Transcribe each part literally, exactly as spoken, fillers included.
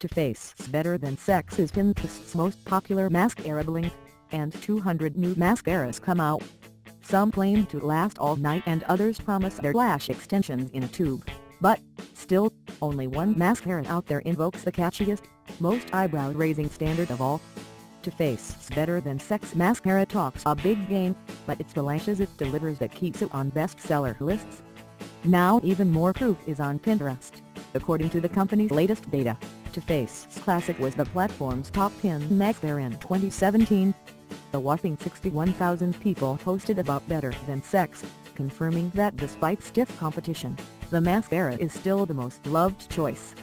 Too Faced's Better Than Sex is Pinterest's most popular mascara bling, and two hundred new mascaras come out. Some claim to last all night and others promise their lash extensions in a tube, but, still, only one mascara out there invokes the catchiest, most eyebrow-raising standard of all. Too Faced's Better Than Sex mascara talks a big game, but it's the lashes it delivers that keeps it on bestseller lists. Now even more proof is on Pinterest. According to the company's latest data, Too Faced's Classic was the platform's top ten mascara in twenty seventeen. A whopping sixty-one thousand people posted about Better Than Sex, confirming that despite stiff competition, the mascara is still the most loved choice.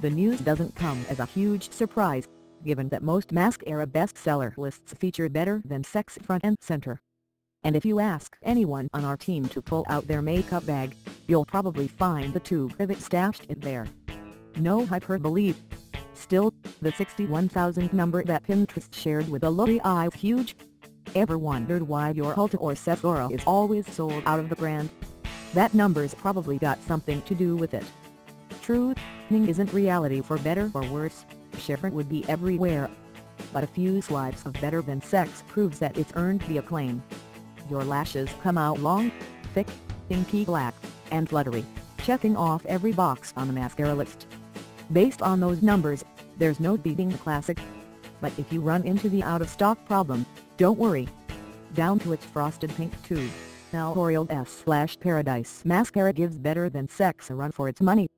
The news doesn't come as a huge surprise, given that most mascara bestseller lists feature Better Than Sex front and center. And if you ask anyone on our team to pull out their makeup bag, you'll probably find the tube of it stashed in there. No hyperbole. Still, the sixty-one thousand number that Pinterest shared with the lowly eye is huge. Ever wondered why your Ulta or Sephora is always sold out of the brand? That number's probably got something to do with it. Truth isn't reality. For better or worse, Sephora would be everywhere. But a few swipes of Better Than Sex proves that it's earned the acclaim. Your lashes come out long, thick, inky black, and fluttery, checking off every box on the mascara list. Based on those numbers, there's no beating the classic. But if you run into the out-of-stock problem, don't worry. Down to its frosted pink tube, L'Oreal's Lash Paradise Mascara gives Better Than Sex a run for its money.